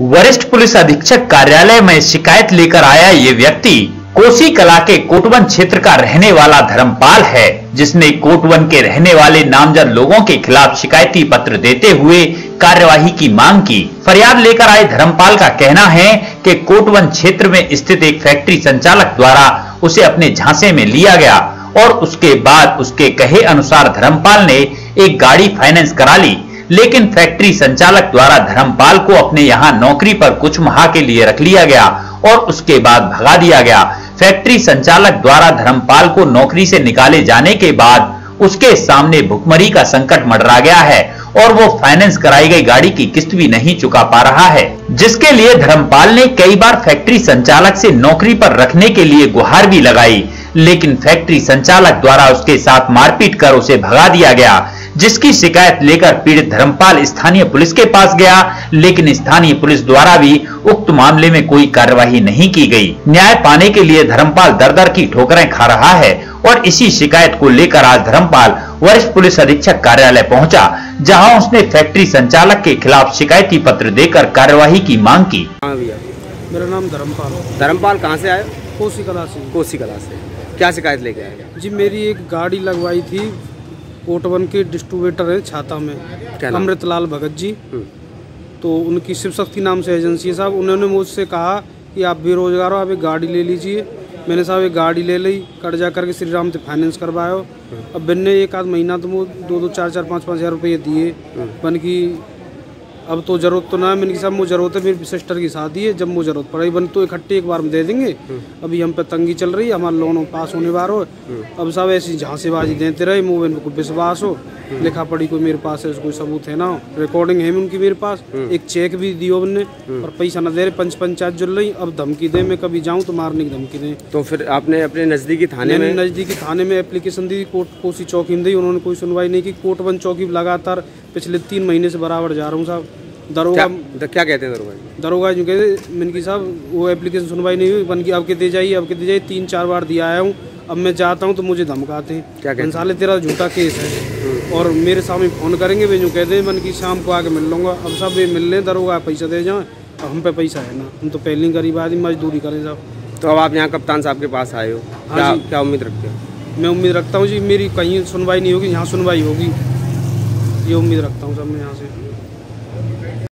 वरिष्ठ पुलिस अधीक्षक कार्यालय में शिकायत लेकर आया ये व्यक्ति कोसी कला के कोटवन क्षेत्र का रहने वाला धर्मपाल है, जिसने कोटवन के रहने वाले नामजद लोगों के खिलाफ शिकायती पत्र देते हुए कार्यवाही की मांग की। फरियाद लेकर आए धर्मपाल का कहना है कि कोटवन क्षेत्र में स्थित एक फैक्ट्री संचालक द्वारा उसे अपने झांसे में लिया गया और उसके बाद उसके कहे अनुसार धर्मपाल ने एक गाड़ी फाइनेंस करा ली, लेकिन फैक्ट्री संचालक द्वारा धर्मपाल को अपने यहाँ नौकरी पर कुछ माह के लिए रख लिया गया और उसके बाद भगा दिया गया। फैक्ट्री संचालक द्वारा धर्मपाल को नौकरी से निकाले जाने के बाद उसके सामने भुखमरी का संकट मंडरा गया है और वो फाइनेंस कराई गई गाड़ी की किस्त भी नहीं चुका पा रहा है, जिसके लिए धर्मपाल ने कई बार फैक्ट्री संचालक से नौकरी पर रखने के लिए गुहार भी लगाई, लेकिन फैक्ट्री संचालक द्वारा उसके साथ मारपीट कर उसे भगा दिया गया, जिसकी शिकायत लेकर पीड़ित धर्मपाल स्थानीय पुलिस के पास गया, लेकिन स्थानीय पुलिस द्वारा भी उक्त मामले में कोई कार्यवाही नहीं की गई। न्याय पाने के लिए धर्मपाल दर-दर की ठोकरें खा रहा है और इसी शिकायत को लेकर आज धर्मपाल वरिष्ठ पुलिस अधीक्षक कार्यालय पहुंचा, जहां उसने फैक्ट्री संचालक के खिलाफ शिकायती पत्र देकर कार्यवाही की मांग की। मेरा नाम धर्मपाल। धर्मपाल कहाँ से आए? कोसी कला से। कोसी कला से क्या शिकायत लेके आए? जी मेरी एक गाड़ी लगवाई थी, कोटवन के डिस्ट्रीब्यूटर है छाता में अमृतलाल भगत जी, तो उनकी शिव शक्ति नाम से एजेंसी है साहब। उन्होंने मुझसे कहा कि आप बेरोजगार हो, आप एक गाड़ी ले लीजिए। मैंने साहब एक गाड़ी ले ली, कर्जा करके श्री राम से फाइनेंस करवाया। अब बिन ने एक आध महीना तो मुझे 2-2, 4-4, 5-5 हज़ार रुपये दिए, बन की अब तो ज़रूरत तो ना है। मैंने की साहब मुझे ज़रूरत है, मेरी सिस्टर की शादी है, जब मुझे ज़रूरत पड़ेगी बन तो इकट्ठे एक बार में दे देंगे। अभी हम पे तंगी चल रही है, हमारा लोन पास होने वाला हो। अब साहब ऐसी झांसेबाजी देते रहे, मुझे इनको विश्वास हो, लिखा पढ़ी कोई मेरे पास है, कोई सबूत है ना, रिकॉर्डिंग है उनकी मेरे पास, एक चेक भी दियो उनने और पैसा न दे रहे। पंच पंचायत जुल रही, अब धमकी दें, मैं कभी जाऊँ तो मारने की धमकी दें। तो फिर आपने अपने नज़दीकी थाने में एप्लीकेशन दी, कोसी चौकी में दी, उन्होंने कोई सुनवाई नहीं की। कोटवन चौकी लगातार पिछले 3 महीने से बराबर जा रहा हूँ साहब। दरोगा क्या कहते हैं? दरोगा जो कहते मिनकी साहब, वो एप्लीकेशन सुनवाई नहीं हुई, बन की अब के दे जाइए, अब के दे जाइए, 3-4 बार दिया आया हूँ। अब मैं जाता हूँ तो मुझे धमकाते हैं, क्या कहते हैं साले तेरा झूठा केस है, और मेरे सामने फ़ोन करेंगे। वे जो कहते हैं मन की शाम को आके मिल लूँगा। अब साहब वे मिल लें, दरोगा पैसा दे जाएँ, अब हम पे पैसा है ना, हम तो पहले ही गरीब आदमी मजदूरी करें साहब। तो अब आप यहाँ कप्तान साहब के पास आए हो, क्या उम्मीद रखते हो? मैं उम्मीद रखता हूँ जी मेरी कहीं सुनवाई नहीं होगी, यहाँ सुनवाई होगी, ये उम्मीद रखता हूँ साहब मैं यहाँ से।